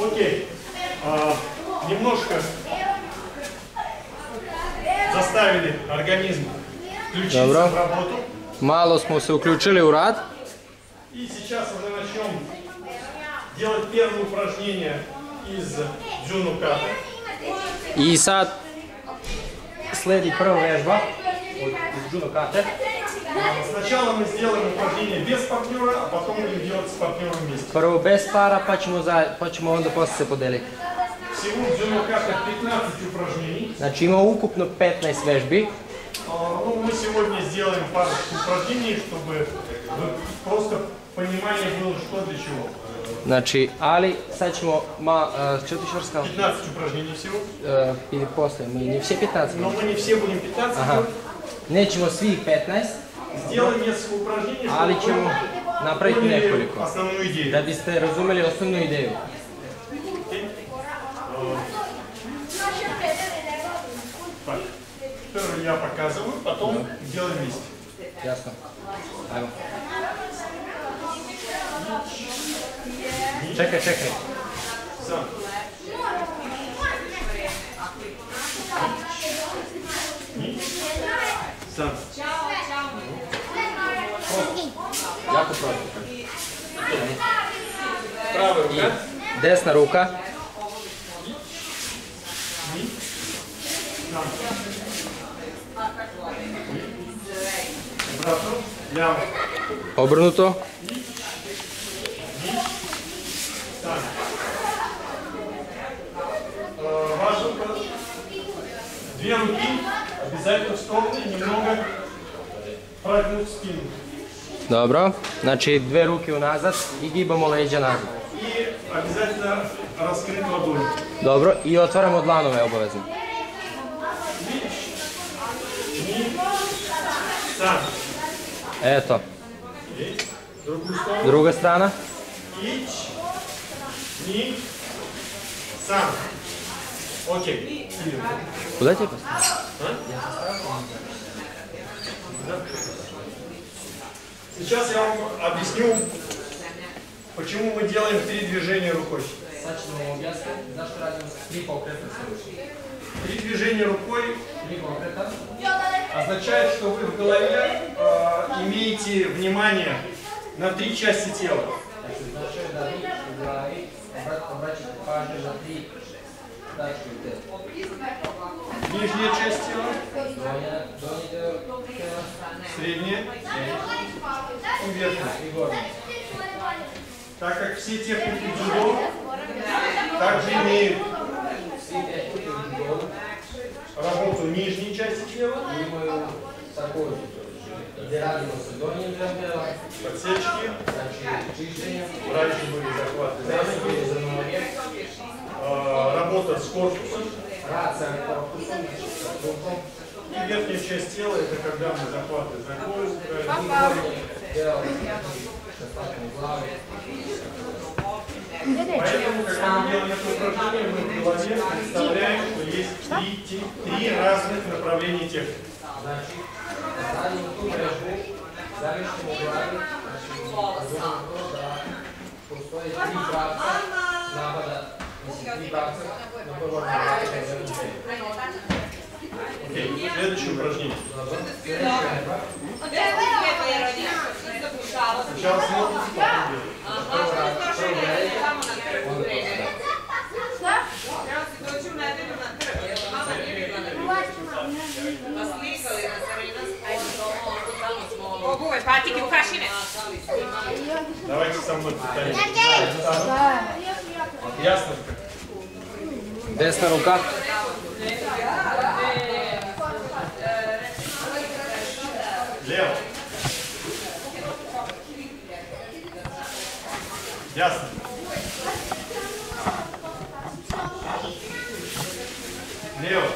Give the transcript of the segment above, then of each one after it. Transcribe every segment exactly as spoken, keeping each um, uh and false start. Окей. А, немножко заставили организм включиться Добро. в работу. Мало смысла включили, урад. И сейчас уже начнем делать первое упражнение из дзю-но ката. И сад. Следить первая жба. Сначала мы сделаем упражнение без партнера, а потом будем делать с партнером вместе. Первое без пара, почему за, почему он допустим се подели? Всего в дзю-но ката пятнадцать упражнений. Значи има укупно пятнадцать вежби. Ну, мы сегодня сделаем пару упражнений, чтобы просто понимание было, что для чего. Значи, али, сачмо, ма, э, что ты еще рассказал? пятнадцать упражнений всего. Э, или после, мы не все пятнадцать. Но мы не все будем пятнадцать. Ага. Нечего сви пятнадцать. Сделаем несколько упражнений, али, чему направить неколико. Основную идею. Да, бисте разумели основную идею. Я показываю, потом да. делаем вместе. Ясно. Чекай, чекай. Все. Все. Я попробую. Правая рука. Десная рука. Обернуто. Важно две руки обязательно в сторону и немного прогнуть спину. Добро. Значит, две руки назад и гибаем леджа назад. И обязательно раскрыть ладонь. Добро. И отворим от ланове обязательно. Eto. Druga strana. Ić, ni, sam. Ok. Kuda će postaviti? Сейчас я вам объясню, почему мы делаем три движения рукой. Три движения рукой означает, что вы в голове э, имеете внимание на три части тела. Нижняя часть тела, средняя и верхняя. Так как все техники дзюдо также имеют работу нижней части тела, подсечки, раньше были захваты за ноги, работа с корпусом, и верхняя часть тела, это когда мы захваты за пояс, поэтому, когда мы делаем это упражнение, мы в голове представляем, что есть три, три разных направления техники. Окей, следующее упражнение. Сначала смотрим. Давайте со мной повторим. Ясно? Десная рука. Лево. Ясно. Лево.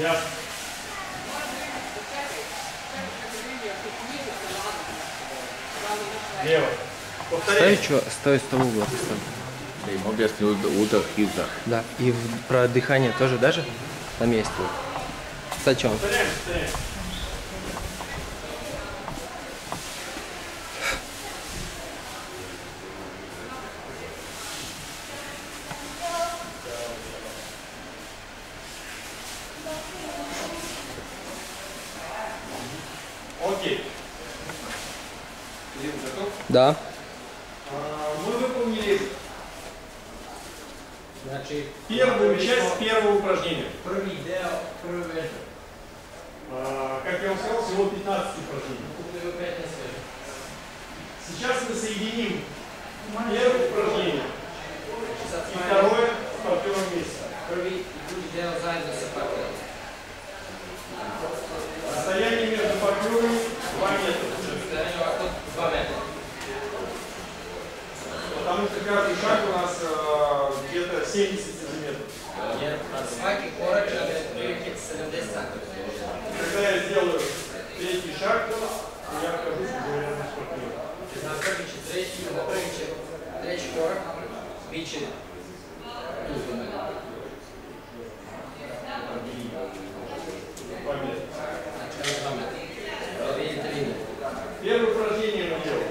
Ясно. Лево. Повторяй. Стой, стой, угол. Объясни удах и вдох. Да, и в, про дыхание тоже даже на месте. Сачок. Повторяй, повторяй. Лево. Да. Мы выполнили, значит, первую часть первого упражнения. Как я вам сказал, всего пятнадцать упражнений. Сейчас мы соединим первое упражнение и второе в партнером вместе. Расстояние между партнерами два метра. Потому что каждый шаг у нас э, где-то семьдесят сантиметров. Когда я сделаю третий шаг, я окажусь уже рядом с партнером. Первое упражнение мы делаем.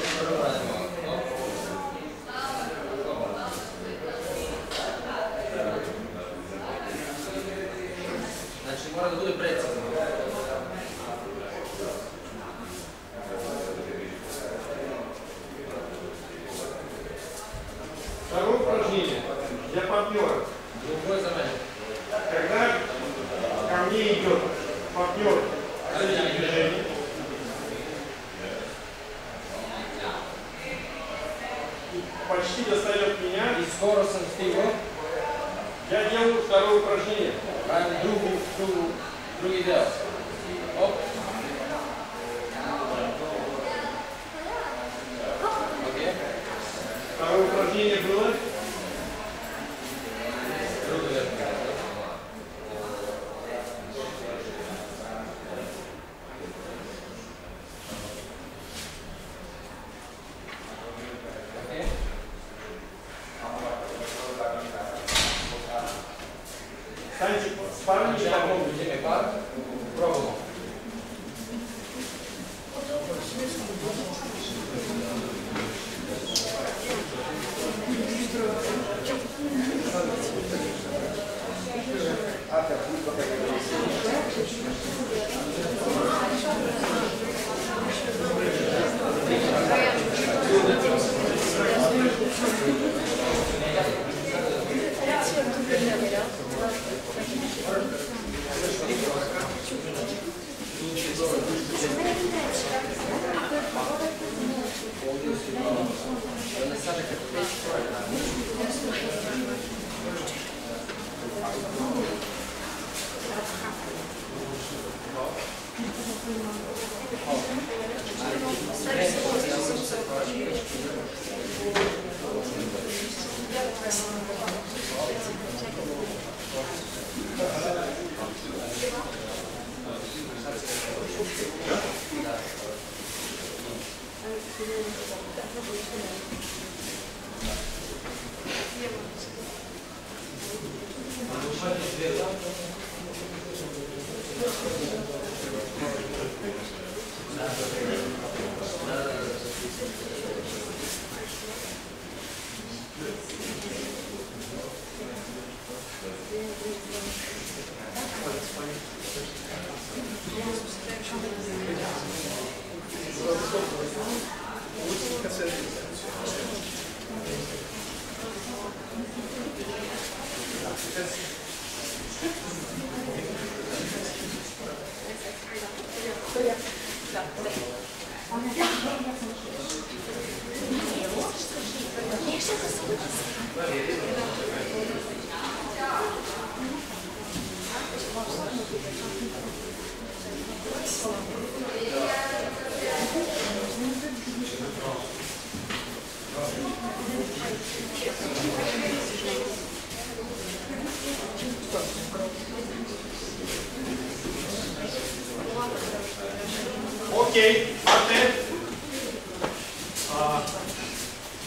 Значит, можно будет брать. Второе упражнение для партнера. Когда ко мне идет партнер с этим движением, почти достает меня, и скоростью его я делаю второе упражнение. Другу, другу, другу делаю. Оп. Окей. Второе упражнение было. Окей, а,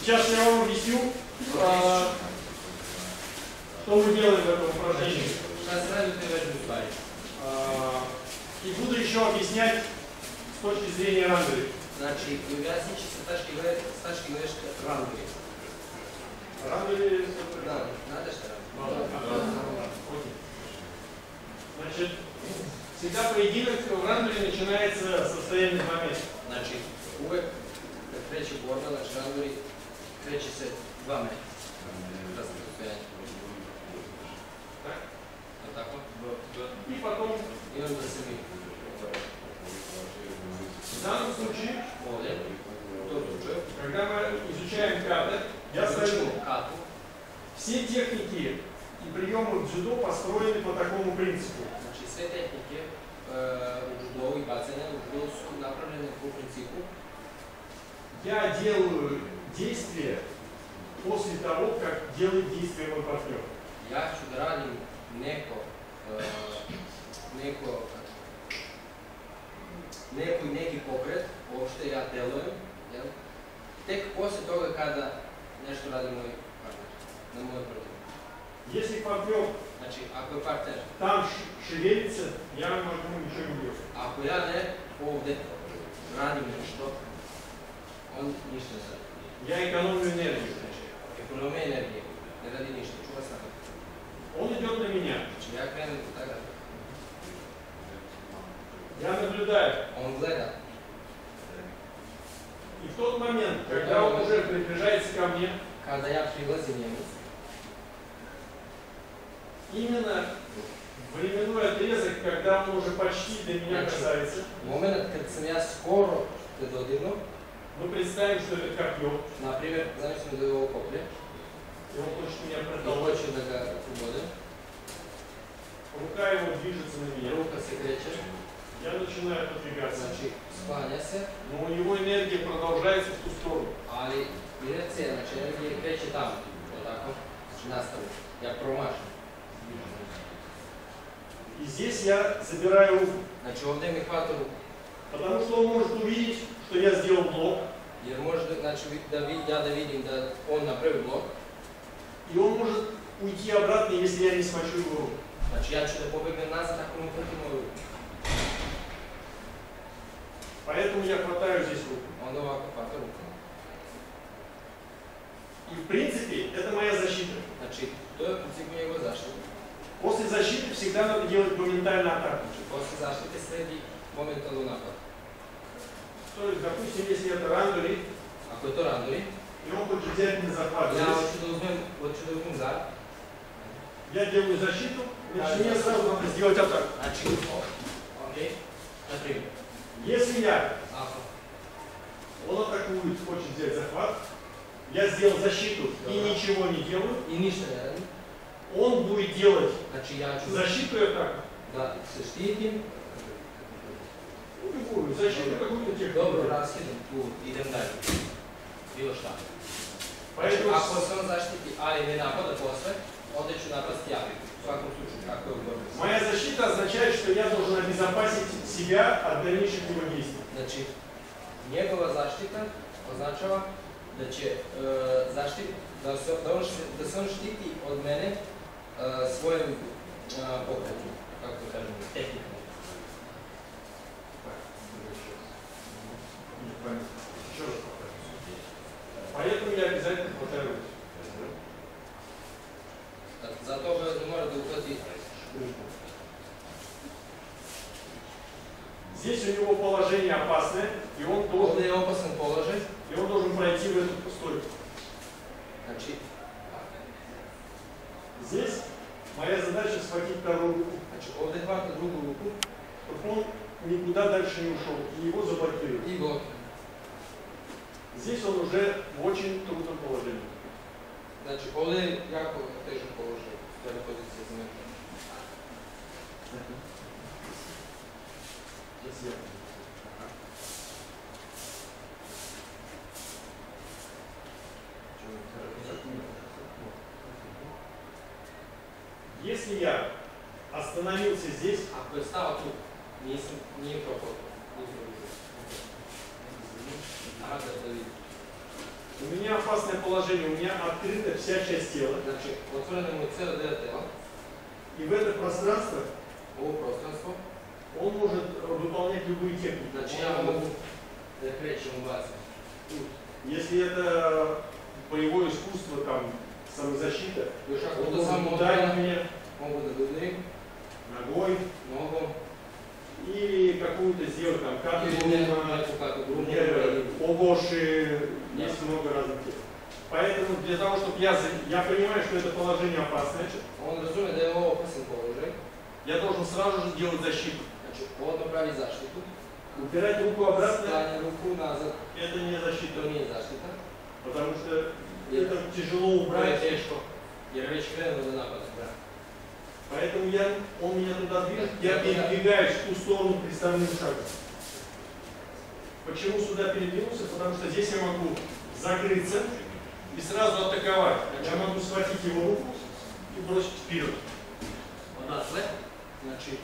сейчас я вам объясню, а, что мы делаем в этом упражнении. А, и буду еще объяснять с точки зрения рандори. Значит, вывязывающий стажки говорит, стажки говорит, что рандори. Рандори? Да, надо что? Значит, всегда поединок в рандори начинается со стоянных моментов. Значит, вы, как речь гордо, значит, рандори kreće se dva metra. Da se postojanje. Tak? To tako? I potom i onda se mi. В данном случае, когда мы изучаем ката, я скажу, все техники и приемы в дзюдо построены по такому принципу. Значит, все техники дзюдо и бацания направлены по принципу. Я делаю действие после того, как делает действие мой партнер. Я чудо ранен неко, неко. Некој неки покрет, воопште ја делувам, тек после тога када нешто ради мој партнер, на мој партнер. Если партнер, значи ако е партнер, там шевелица, ја не можам ничего не делам. Ако ја не овде радим нешто, он ништо не знае. Ја економију енергија, значи економија енергија, не ради ништо, чува само. Он идет на меня. Ја кренам така. Я наблюдаю. Он глядит. И в тот момент, когда он уже приближается ко мне, когда я пригласил его, именно временной отрезок, когда он уже почти до меня касается. Момент, когда я скоро додвину. Мы представим, что это копье. Например, зависим до его копья. И он хочет меня продолжить. Рука его движется на меня. Рука секречет. Я начинаю подвигаться. Значит, склоняйся. Но у него энергия продолжается в ту сторону. Али, инерция, значит, энергия кречет там. Вот так вот. На сторону. Я промажу. И здесь я забираю руку. Значит, он мне хватает руку. Потому что он может увидеть, что я сделал блок. И может, значит, я довидим, да он направил блок. И он может уйти обратно, если я не смочу его руку. Значит, я что-то побегу назад, так он уходит мою руку. Поэтому я хватаю здесь руку. И в принципе это моя защита. Значит, его защита. После защиты всегда надо делать моментальную атаку. После защиты следует моментальный напад. То есть, допустим, если это рандори, а какой-то рандори, и он хочет взять меня захват. Я вот чудовым за. Я делаю защиту, значит, мне сразу надо сделать атаку. Значит, окей, например. Если я, он атакует, хочет взять захват, я сделал защиту и ничего не делаю, он будет делать защиту и атаку. Да, защитим. Ну, любую защиту, какую-то технику. Добрый раз, идем дальше. Поэтому, а после защиты, а или напада после, он еще напад является. Моя защита означает, что я должен обезопасить себя от дальнейших его действий. Значит, негова защита означала, че защита, да се он штити од мене своим покретом, как бы скажем, техником. Поэтому я обязательно повторюсь. Зато вы не можете уходить. Здесь у него положение опасное, и он должен его опасно положить, и он должен пройти в эту стойку. Значит, здесь моя задача схватить вторую руку. Значит, он захватил другую руку, чтобы он никуда дальше не ушел, и его заблокируют. И блокируют. Здесь он уже в очень трудном положении. Значит, овде яко тежно положение, да не позиция заметна. Если я остановился здесь, а представил тут, не пропал. А, да, да. У меня опасное положение, у меня открыта вся часть тела. Значит, вот целое тело. И в это пространство, о, пространство он может выполнять любые техники. Значит, я могу закречь ему вас. Если это боевое искусство, там, самозащита, он может ударить меня ногой, ногу, или какую-то сделать там карту, обоши, есть много разных тем. Поэтому для того, чтобы я, я понимаю, что это положение опасное, он разумеет, да его опасен положение, я должен сразу же делать защиту. Вот направить защиту. Убирать руку обратно. Станет руку назад. Это не защита. Это не защита. Потому что это, это тяжело убрать. Я речкаю на напад. Поэтому я, он меня туда движет, я передвигаюсь в ту сторону приставным шагом. Почему сюда передвинулся? Потому что здесь я могу закрыться и сразу атаковать. Я могу схватить его руку и бросить вперед. Она слева, значит,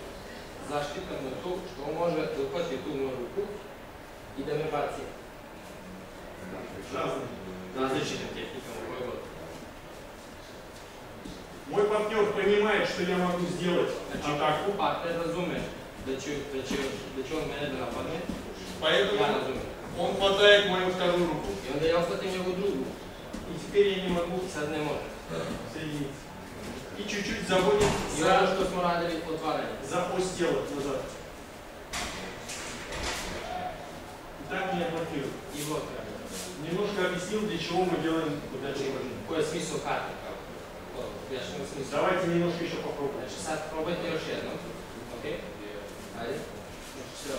защита на то, что он может захватить ту мою руку и да мне баци. Различная техника моего года. Мой партнер понимает, что я могу сделать атаку. Партнер разумеет, до чего он меня нападает. Поэтому он хватает мою вторую руку. И он дает его другу. И теперь я не могу с одной можно соединиться. И чуть-чуть заводим за, за ось тела назад. И так меня блокируют. И вот я немножко объяснил, для чего мы делаем вот такие упражнения. Какой смысл карты? Давайте немножко еще попробуем. Значит, попробуйте еще одну. Окей? Али? Все.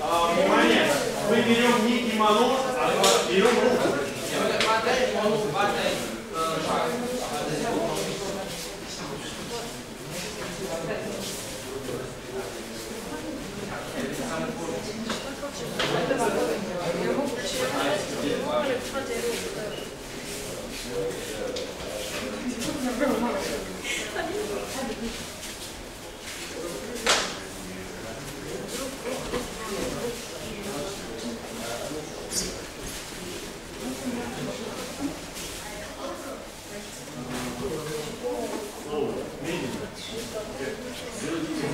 А, внимание! Мы берем не кимоно, а берем руку.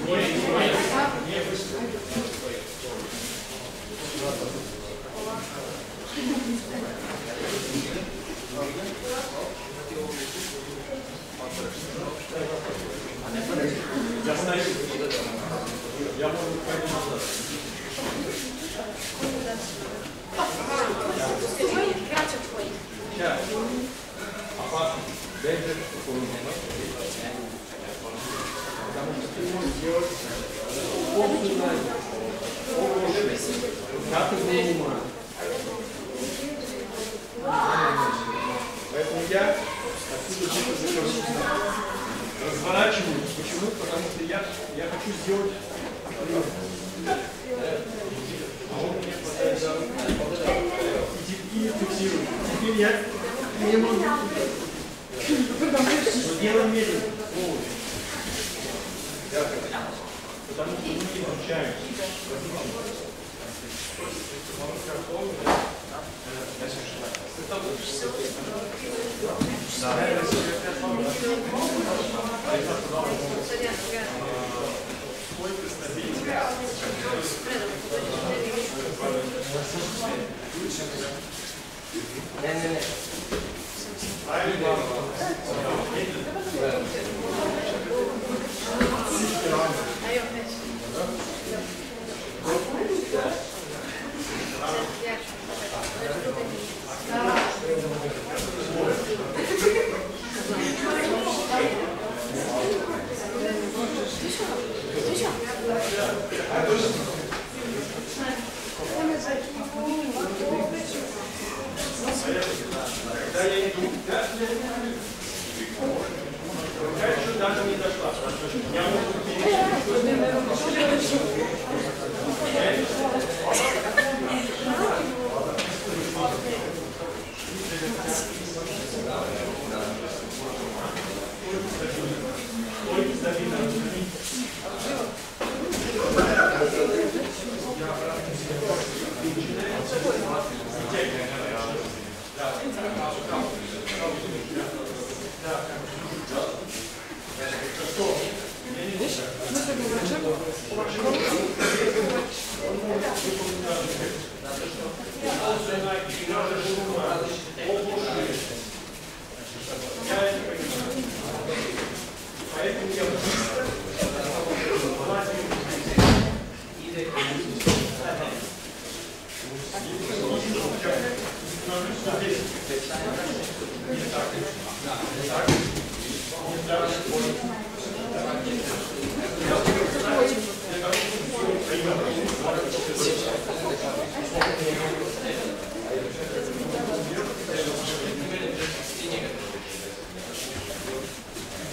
Ой, Так,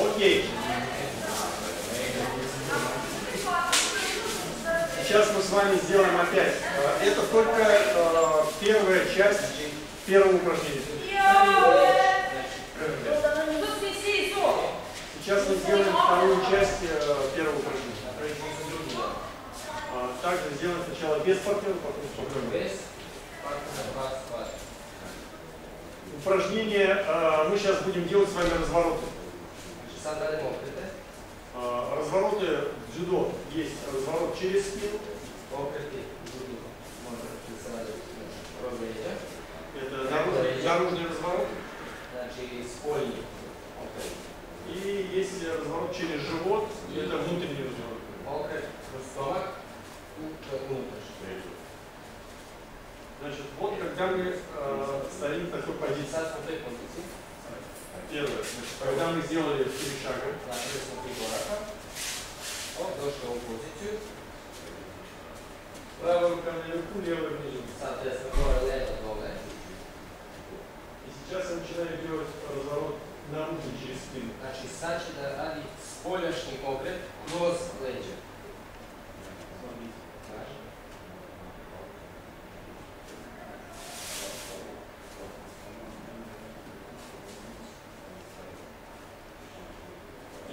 Окей. Сейчас мы с вами сделаем опять. Это только первая часть первого упражнения. Сейчас мы сделаем вторую часть первого упражнения. Также сделаем сначала без партнера, потом спокойно. Упражнение мы сейчас будем делать с вами развороты. Развороты в дзюдо есть разворот через спину. Это наружный, наружный разворот. И есть разворот через живот. Это внутренний разворот. Значит, вот когда мы э, стоим в такой позиции. Первое. Значит, когда мы сделали три шага, правая рука наверху, левая внизу. И сейчас я начинаю делать разворот наружу через спину.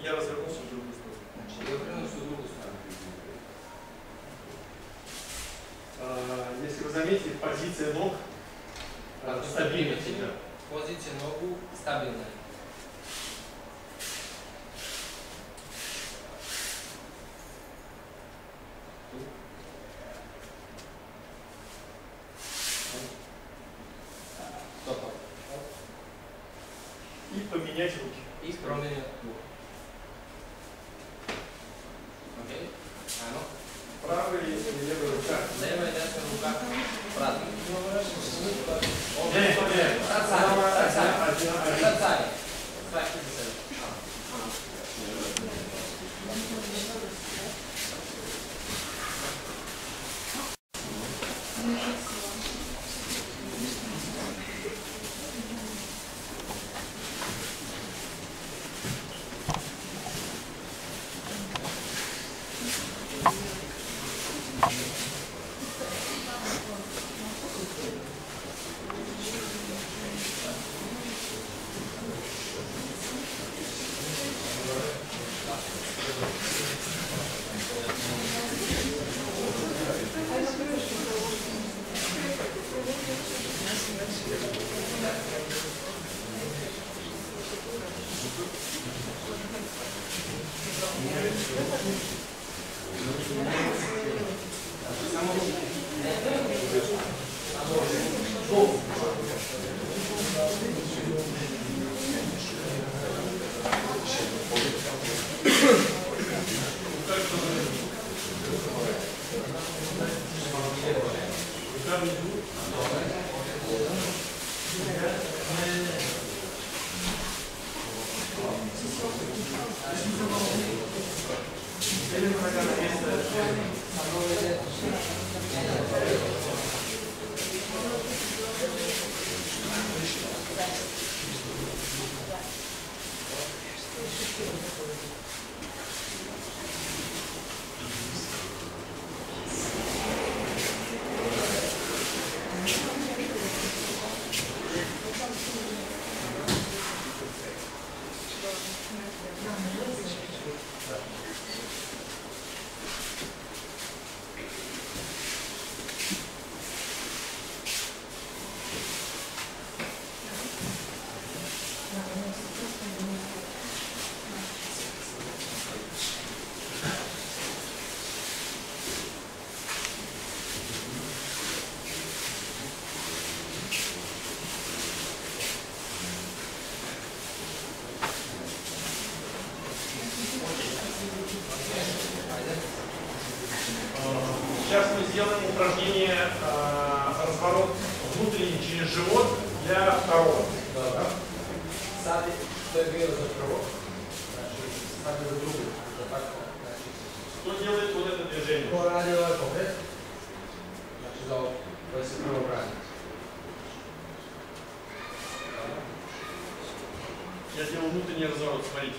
Я развернулся в другую сторону. Значит, я развернулся в другую сторону. Если вы заметите, позиция ног стабильна. Позиция ногу стабильная. И поменять руки. И поменять руки. Правая и левая рука. Левая и десная рука. Правая. Для второго. Да, да. Садись, доберись за второго. Что делает вот это движение? Я сделал внутренний разворот, смотрите.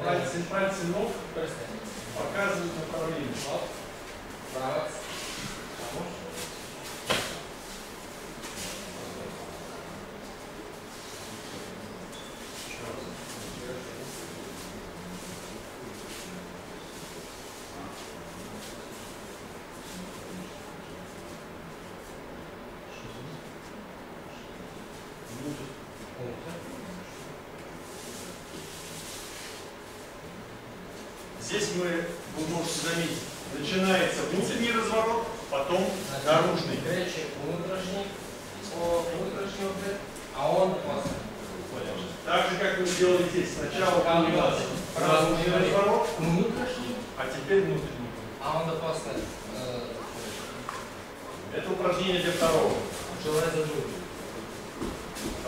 Пальцы, пальцы ног показывают направление. Пальцы. Здесь мы, вы можете заметить, начинается внутренний разворот, потом наружный. А он так же, как мы сделали здесь. Сначала появился наружный разворот, а теперь внутренний. А он опасный. Это упражнение для второго. Продолжение следует...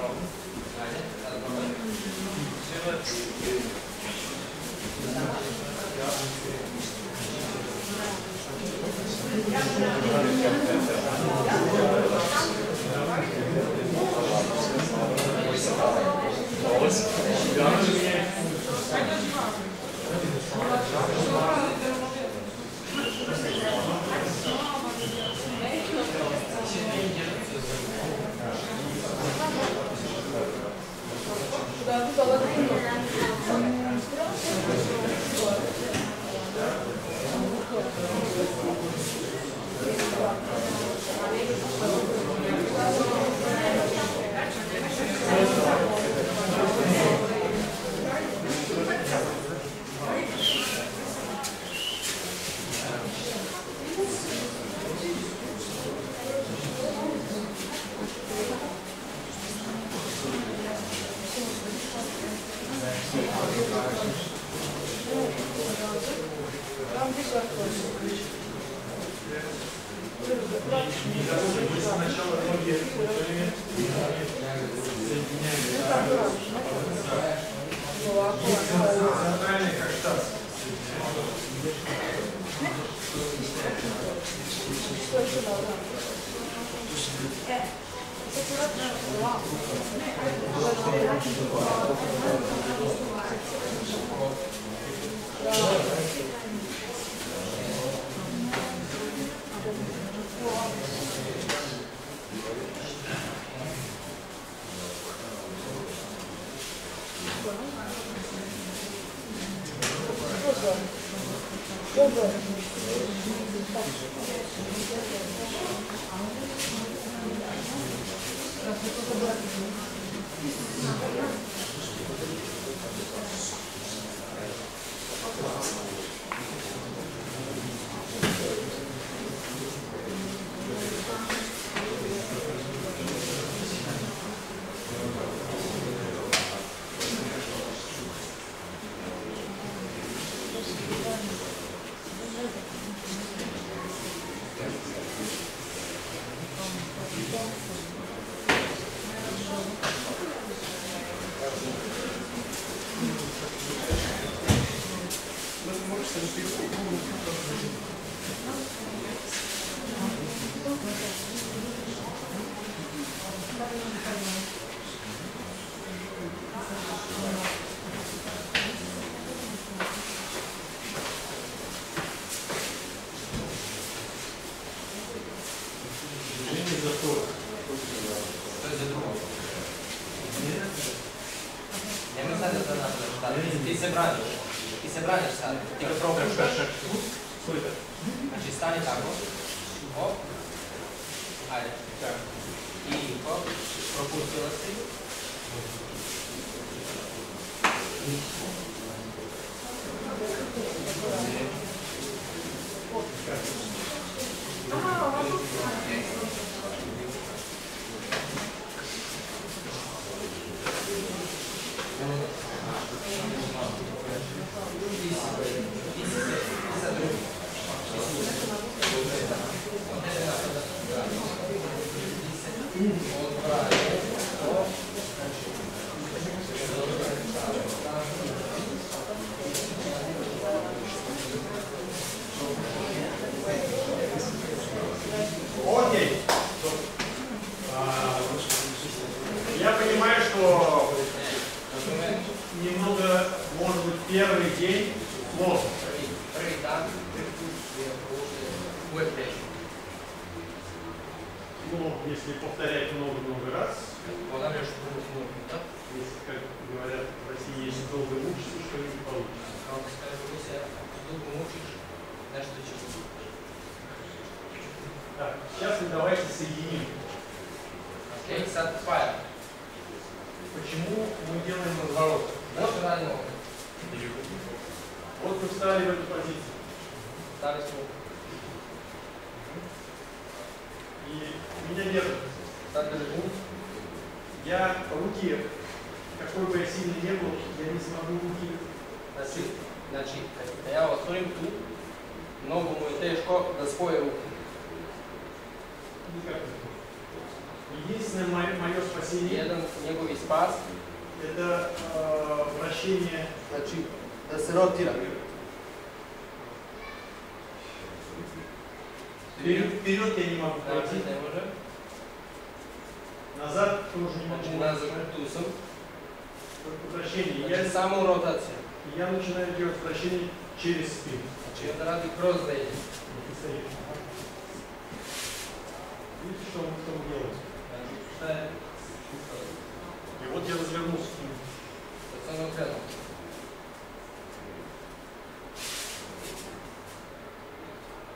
Окей. Я понимаю, что немного, может быть, первый день сложно. Ну, если повторять много-много раз, если, как говорят, в России есть долго учишься, что-нибудь получится. Так, сейчас мы давайте соединим. Почему мы делаем разворот? Вот на нем. Вот мы встали в эту позицию. Встали снова. И меня держит. Я руки, какой бы я сильный не был, я не смогу руки. Значит, я острим тут, ногу мою тяжко до своей руки. Никак. Единственное мое, мое спасение. Его и спас. Это э, вращение. Значит, до сырого тира. Вперед, вперед я не могу пройти. Назад тоже не могу. Назад тусом. Вращение. Я саму ротацию. Я начинаю делать вращение через спину. Через рады кросс дает. Видите, что мы там делаем? И вот я развернулся к нему.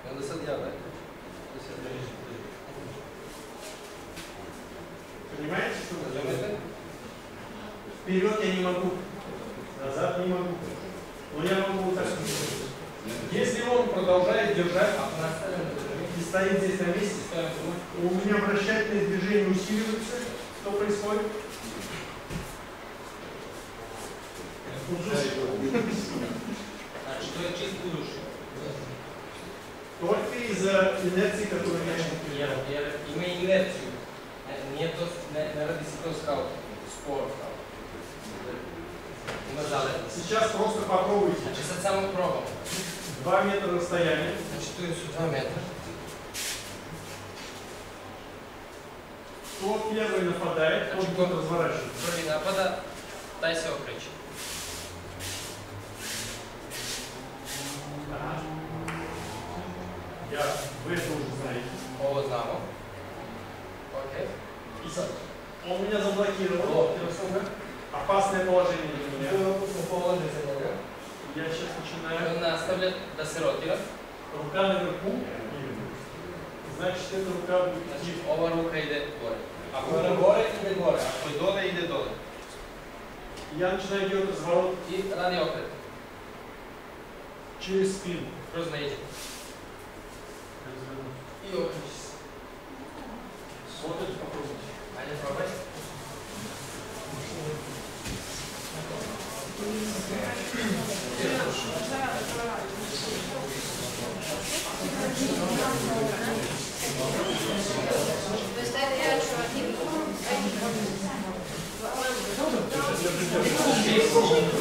Надо садья, да? Понимаете, что это? Вперед я не могу, назад не могу. Но я могу вот так. Если он продолжает держать и стоит здесь на месте, у меня вращательные движения усиливаются. Что происходит? Что чистую душу? Только из-за инерции, которую я не делал. Имея инерцию, не рассказал спорт. Сейчас просто попробуйте. Значит, самый пробом. Два метра расстояния. Значит, два метра. Кто первый нападает, тот будет разворачиваться. Первый нападает, тайся окричит. Я, вы это уже знаете. О, знаю. Окей. И он меня заблокировал. Опасное положение для меня. Я сейчас начинаю. Она оставляет до сиротира. Рука наверху. Значит, эта рука будет. Значит, ова рука идет горе. А горе горе идет горе. А вы доле идет доле. Я начинаю делать разворот. И ранее опыт. Через спину. Просто наедет. И окрутись. Вот это попробуйте. А не пробовать? То есть это я еще один. Продолжение следует...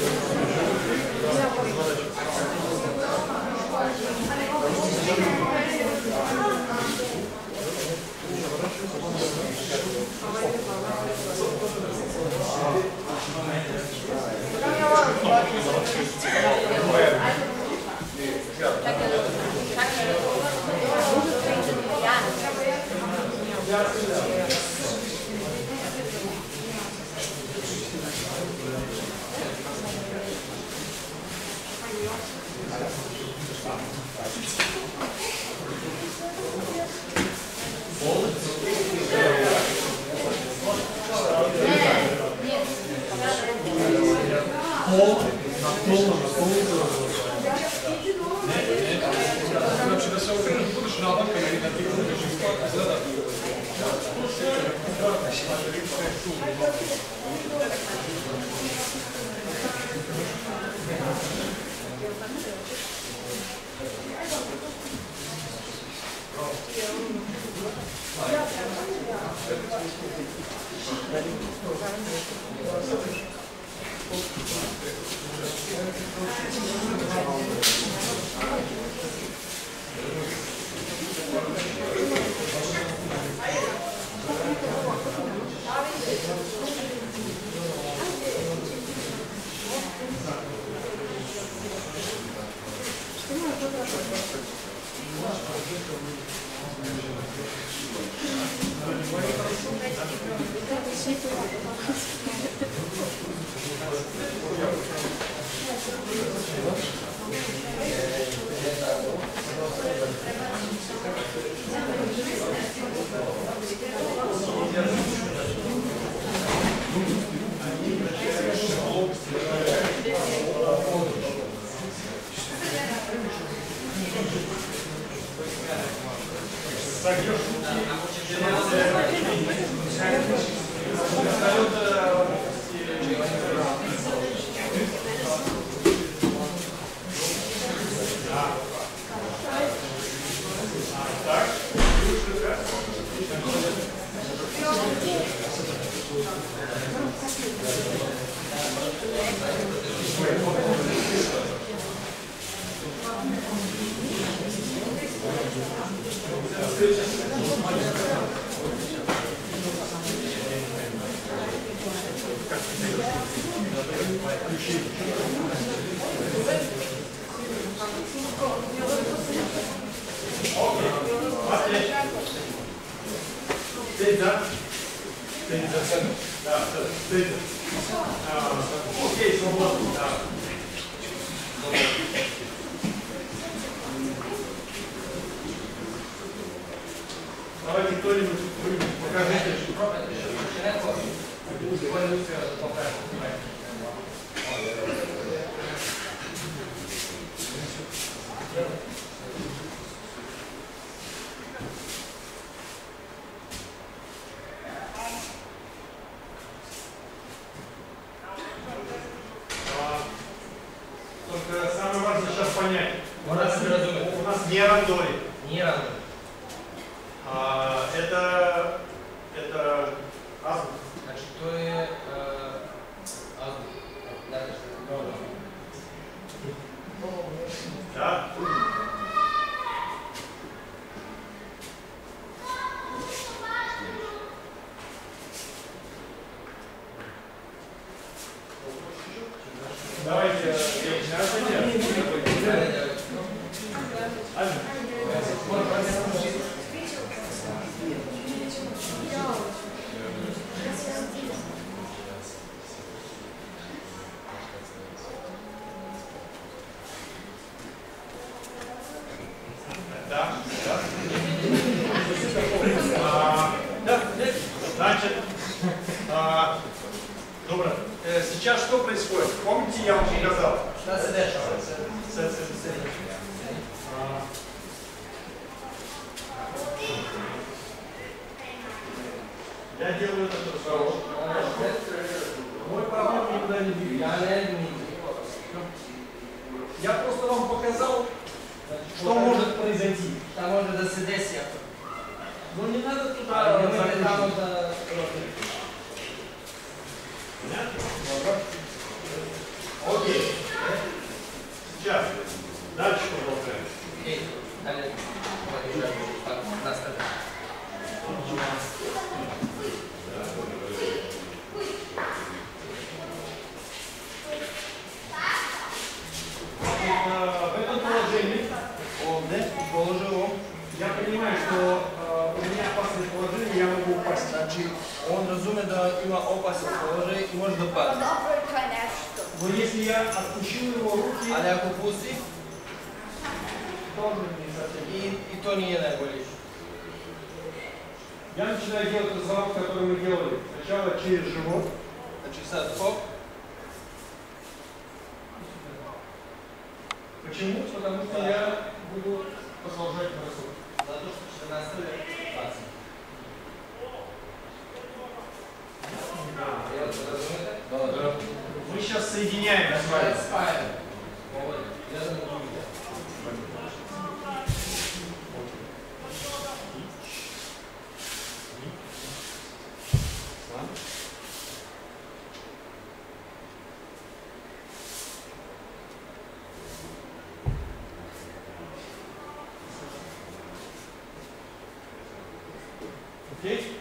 Окей?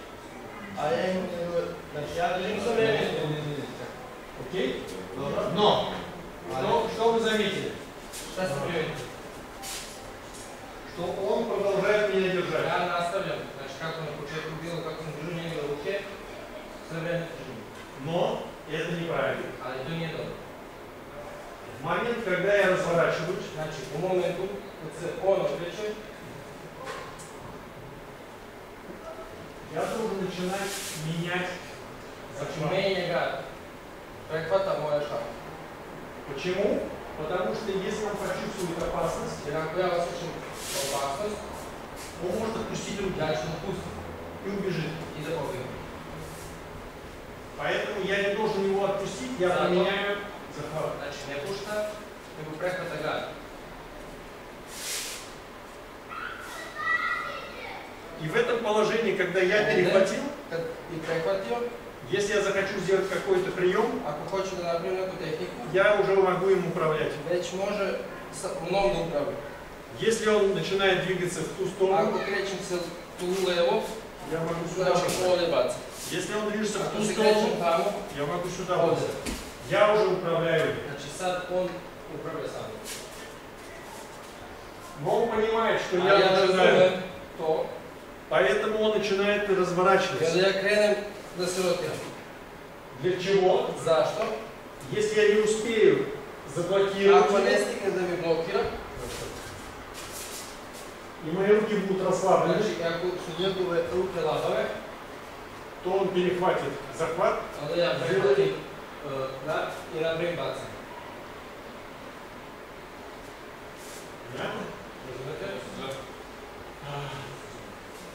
А я не натягиваю. Окей? Но! Что, что вы заметили? Сейчас что он продолжает меня держать. Да, она оставляет. Значит, как он получает рубило, как он держит меня в руке, оставляет. Но это неправильно. А это не надо. В момент, когда я разворачиваюсь, значит, в момент, он отвлечет, я должен начинать менять зачем. Как потом мой шаг. Почему? Потому что если он почувствует опасность, я вас слышу опасность, он может отпустить руки, дальше отпустит и убежит. И запомнит. Поэтому я не должен его отпустить, я Зато. поменяю захват. Значит, я пушка, я бы как потагаю. И в этом положении, когда я перехватил, и перехватил, если я захочу сделать какой-то прием, а хочу, например, технику, я уже могу им управлять. Если он начинает двигаться в ту сторону, я могу сюда улыбаться. Если он движется в ту сторону, я могу сюда улыбаться. Я уже управляю. Значит, он управляет сам. Но он понимает, что я начинаю. Поэтому он начинает разворачиваться. Для чего? За что? Если я не успею заблокировать, и мои руки будут расслаблены, то он перехватит захват.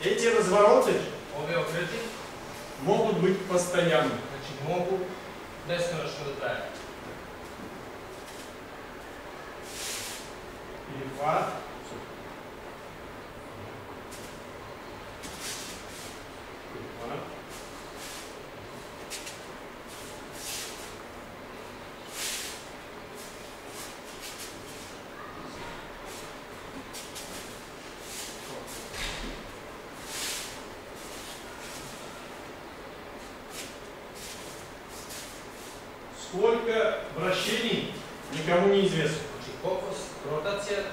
Эти развороты могут быть постоянны. Значит, могут. Перехват. Перехват. Сколько вращений, никому не известно. Фокус, ротация,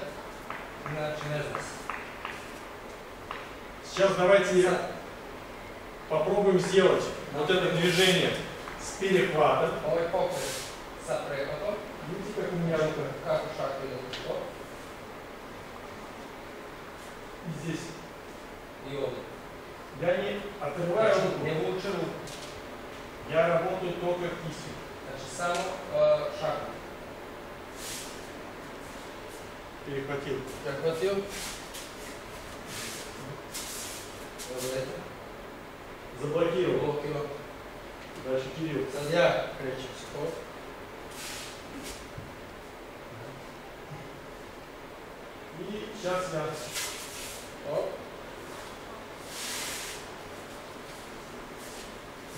сейчас давайте попробуем сделать вот это движение с перехвата. Видите, как у меня рука? И здесь. Я не отрываю руку. Я работаю только кистью. Сам э, шаг. Перехватил. Перехватил. Заблокировал. Заблокировал. Дальше Кирилл. Я кричу. Стоп. И сейчас я. Оп.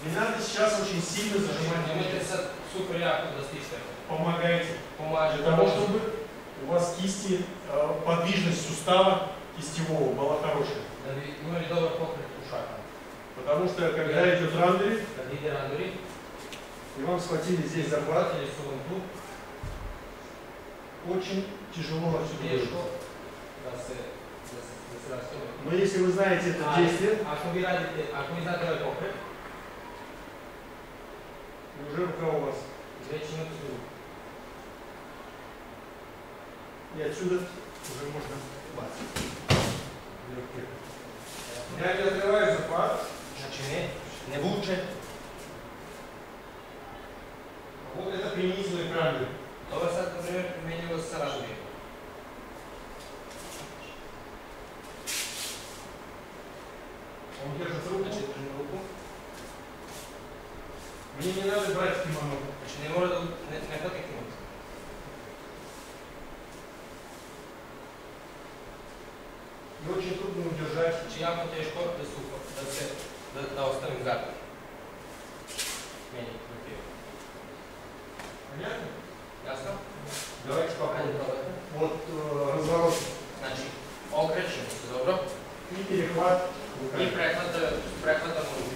Не надо сейчас очень сильно зажимать. Супер ярко достичь. Помогайте. Помогайте. Для того, чтобы у вас кисти, подвижность сустава кистевого была хорошая. Потому что когда идет рандори, и вам схватили здесь захват, очень тяжело отсюда. Но если вы знаете это действие, уже рука у вас. И отсюда уже можно бать. Я не открываю запад. Значит, не лучше. Вот это применительный правильный. У вас, например, применилось сразу. Он держит руку. Значит, руку. Мне не надо брать кимоно. Значит, не может находить кимоно. И очень трудно удержать. Я хочу шкорт до супа, до до остальных гардов. Понятно? Ясно? Давайте попробуем. Вот разворот. Значит, он кричит, добро? И перехват. И прохода, прохода музыки.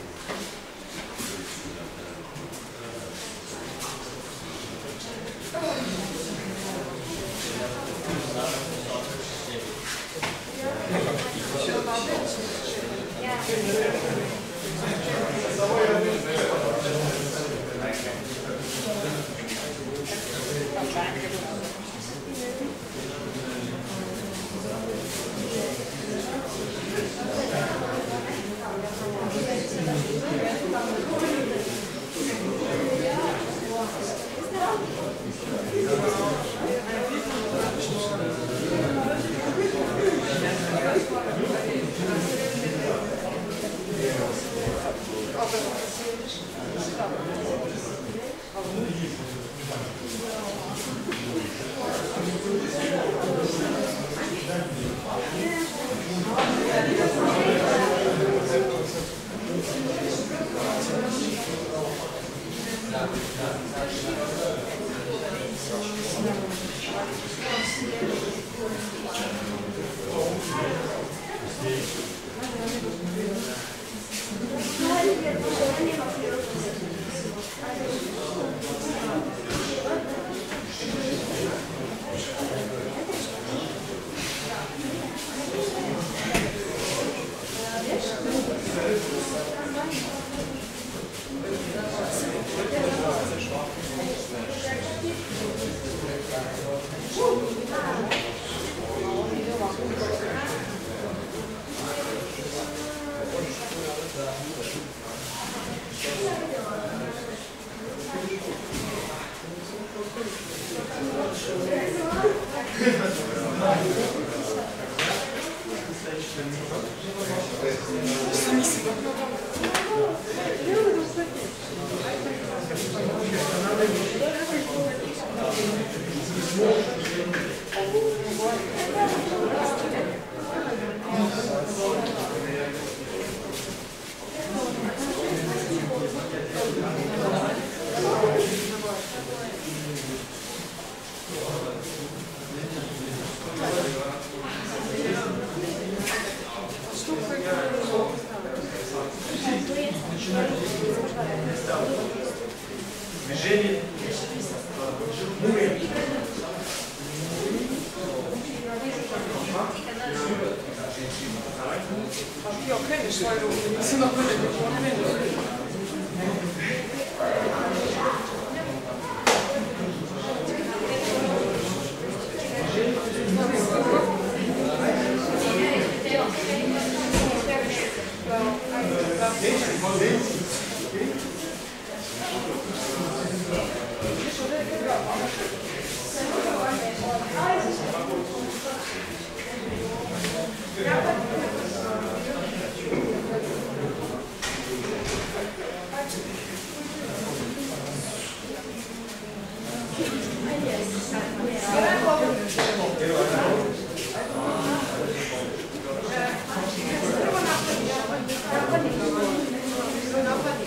Gracias.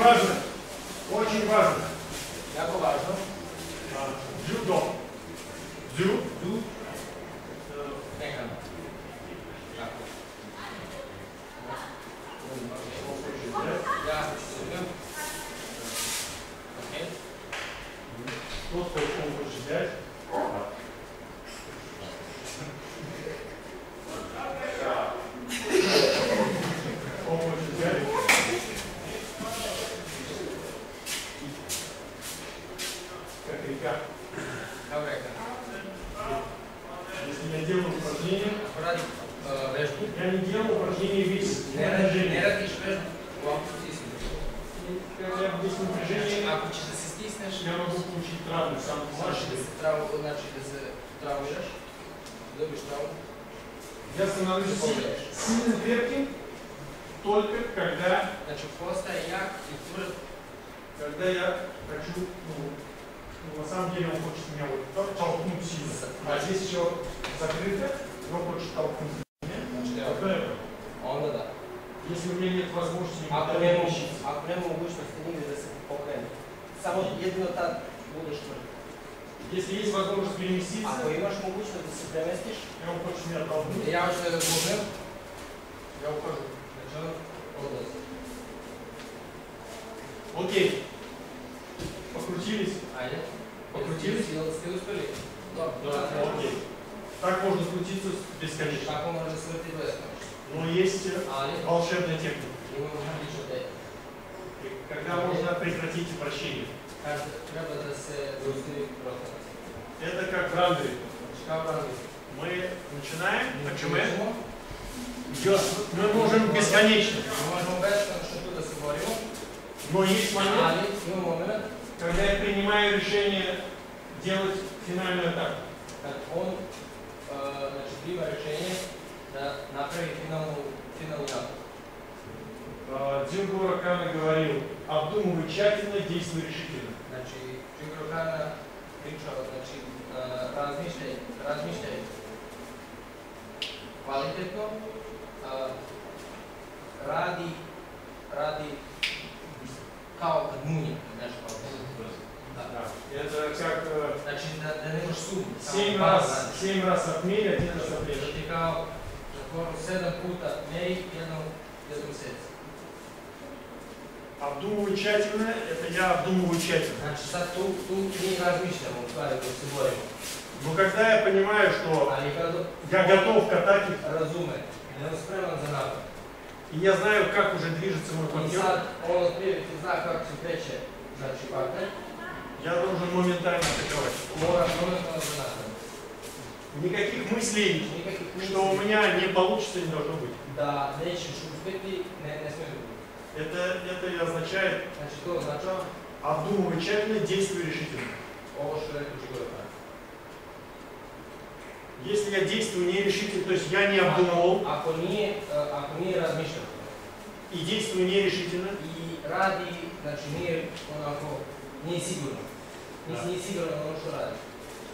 важно, очень важно. Как важно? Дзю-но. Дзю. Дзю. Просто он хочет взять. Я становлюсь сильно крепким только когда, значит, просто я, когда я хочу, ну, ну, на самом деле он хочет меня вот толкнуть сильно, а здесь еще закрыто, но хочет толкнуть меня. Вот это. Если у меня нет возможности, а прямо а прямо обычно в тренинге засыпать по краю. Само едино так будешь. Если есть возможность переместиться, а понимаешь, могу, что ты себя местишь? Я ухожу, меня толкнуть. Я уже это должен. Я ухожу. Начало. Окей. Покрутились? А я? Покрутились? Ты успели? Да. Да, окей. Так можно крутиться бесконечно. Так он уже свертит в этом. Но есть волшебная техника. Его нужно лечить. Когда можно прекратить вращение. Это как рандори. Мы начинаем. Почему? Мы можем бесконечно. Но есть момент, когда я принимаю решение делать финальную атаку. Он принял решение направить финальную атаку. Дзю-но Ката говорил, обдумывай тщательно, действуй решительно. Значит, Дзю-но Ката кричал, значит, размышляй, размышляй. Квалитетно, ради, ради, као гнуни, знаешь, это как... Значит, да не можешь сумму. Семь раз, семь раз отмерь, один раз отрежь. Као, седем пут отмерь, едем, едем сеть. Обдумываю тщательно, это я обдумываю тщательно. Значит, тут, тут не размышляем, он говорит, всего. Но когда я понимаю, что я готов к атаке, разумный, и я знаю, как уже движется мой партнер, я должен моментально атаковать. Никаких мыслей, что у меня не получится, не должно быть. Да, Это, это и означает, значит, обдумывай тщательно, действуй решительно. Если я действую нерешительно, то есть я не обдумывал, а, а не, а не размышлял, и действую нерешительно, и ради, значит, не, он, не сигурно, да. не, не сигурно, но что ради.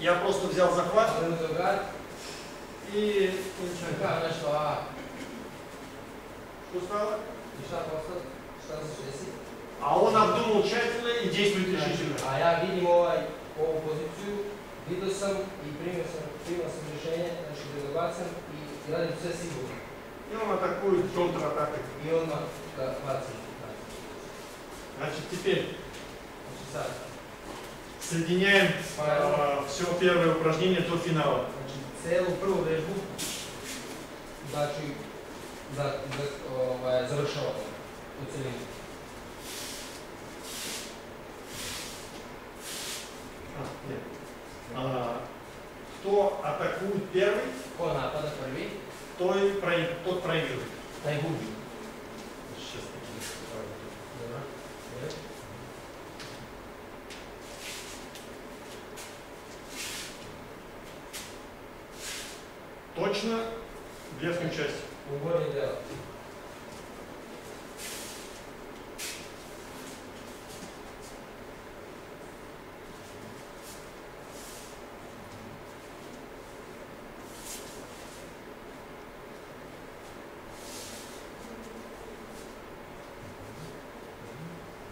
Я просто взял захват и... Что стало? А он обдумал тщательно и действует решительно. А я видел его позицию, видел сам и принял решение, значит, добиваться и ради все силы. И он атакует контратакой. И он двадцать. Значит, теперь соединяем все первое упражнение до финала. Целую первую борьбу. Завершал уцеление. А, кто атакует первый, той проигр, тот проигрывает. Тайгуби. Сейчас такие. Точно верхнюю часть. Угольный делал. Редактор субтитров А.Семкин Корректор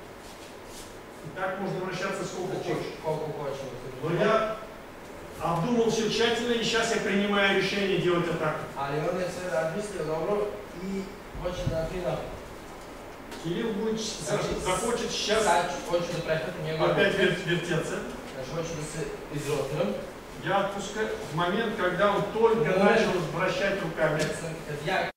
А.Егорова так можно вращаться сколько хочешь. Но я обдумал все тщательно, и сейчас я принимаю решение делать это так. Кирилл будет захочет сейчас опять вертеться. Я отпускаю в момент, когда он только начал вращать руками.